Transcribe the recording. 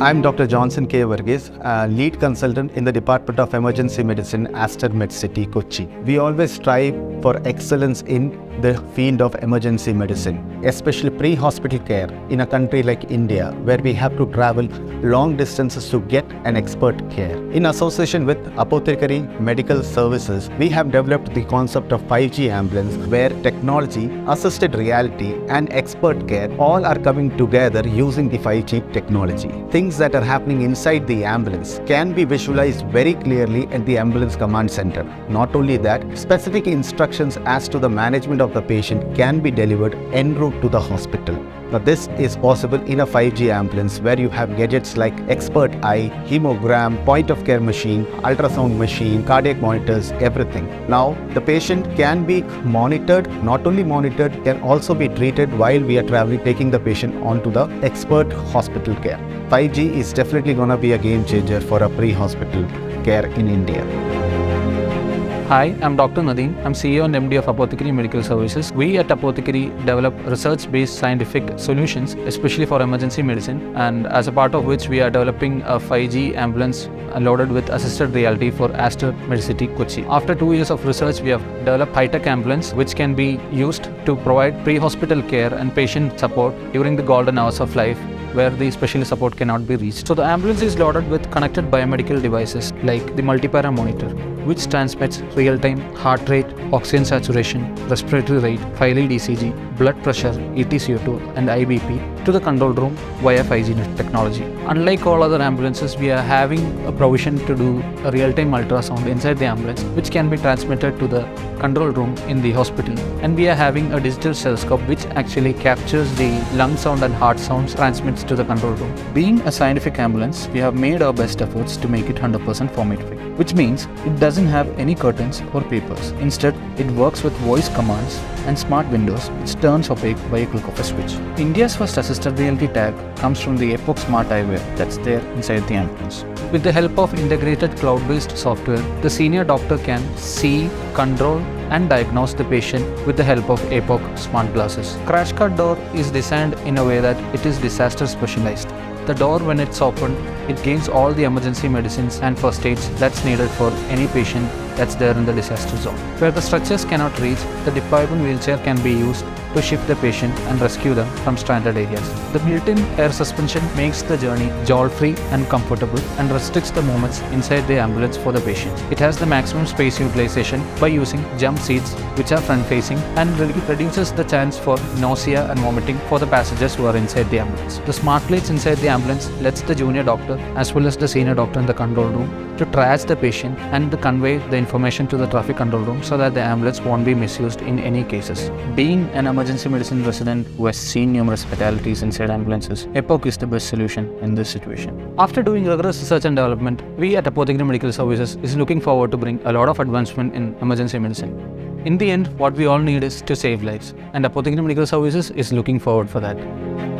I'm Dr. Johnson K. Varghese, lead consultant in the Department of Emergency Medicine, Aster Medcity, Kochi. We always strive for excellence in the field of emergency medicine, especially pre-hospital care in a country like India, where we have to travel long distances to get an expert care. In association with Apothecary Medical Services, we have developed the concept of 5G ambulance, where technology, assisted reality and expert care all are coming together using the 5G technology. Things that are happening inside the ambulance can be visualized very clearly at the ambulance command center. Not only that, specific instructions as to the management of the patient can be delivered en route to the hospital. Now, this is possible in a 5G ambulance where you have gadgets like expert eye, hemogram, point of care machine, ultrasound machine, cardiac monitors, everything. Now, the patient can be monitored, not only monitored, can also be treated while we are traveling, taking the patient onto the expert hospital care. 5G is definitely going to be a game changer for a pre-hospital care in India. Hi, I'm Dr. Nadeen. I'm CEO and MD of Apothecary Medical Services. We at Apothecary develop research-based scientific solutions, especially for emergency medicine, and as a part of which we are developing a 5G ambulance loaded with assisted reality for Aster Medcity, Kochi. After 2 years of research, we have developed high-tech ambulance, which can be used to provide pre-hospital care and patient support during the golden hours of life, where the specialist support cannot be reached. So the ambulance is loaded with connected biomedical devices like the multipara monitor, which transmits real-time heart rate, oxygen saturation, respiratory rate, fiery ECG, blood pressure, ETCO2 and IBP to the control room via 5G technology. Unlike all other ambulances, we are having a provision to do a real-time ultrasound inside the ambulance, which can be transmitted to the control room in the hospital. And we are having a digital stethoscope which actually captures the lung sound and heart sounds, transmits to the control room. Being a scientific ambulance, we have made our best efforts to make it 100% formative, which means it doesn't have any curtains or papers. Instead, it works with voice commands and smart windows, which turns opaque by a click of a switch. India's first assisted reality tag comes from the Epoch Smart Eyewear that's there inside the ambulance. With the help of integrated cloud-based software, the senior doctor can see, control, and diagnose the patient with the help of Epoch Smart Glasses. Crash cart door is designed in a way that it is disaster specialized. The door, when it's opened, it gains all the emergency medicines and first aids that's needed for any patient that's there in the disaster zone. Where the structures cannot reach, the deployable wheelchair can be used to shift the patient and rescue them from stranded areas. The built-in air suspension makes the journey jolt-free and comfortable and restricts the movements inside the ambulance for the patient. It has the maximum space utilization by using jump seats which are front-facing and really reduces the chance for nausea and vomiting for the passengers who are inside the ambulance. The smart plates inside the ambulance lets the junior doctor as well as the senior doctor in the control room to triage the patient and to convey the information to the traffic control room so that the ambulance won't be misused in any cases. Being an emergency medicine resident who has seen numerous fatalities inside ambulances, Epoch is the best solution in this situation. After doing rigorous research and development, we at Apothecary Medical Services is looking forward to bring a lot of advancement in emergency medicine. In the end, what we all need is to save lives, and Apothecary Medical Services is looking forward for that.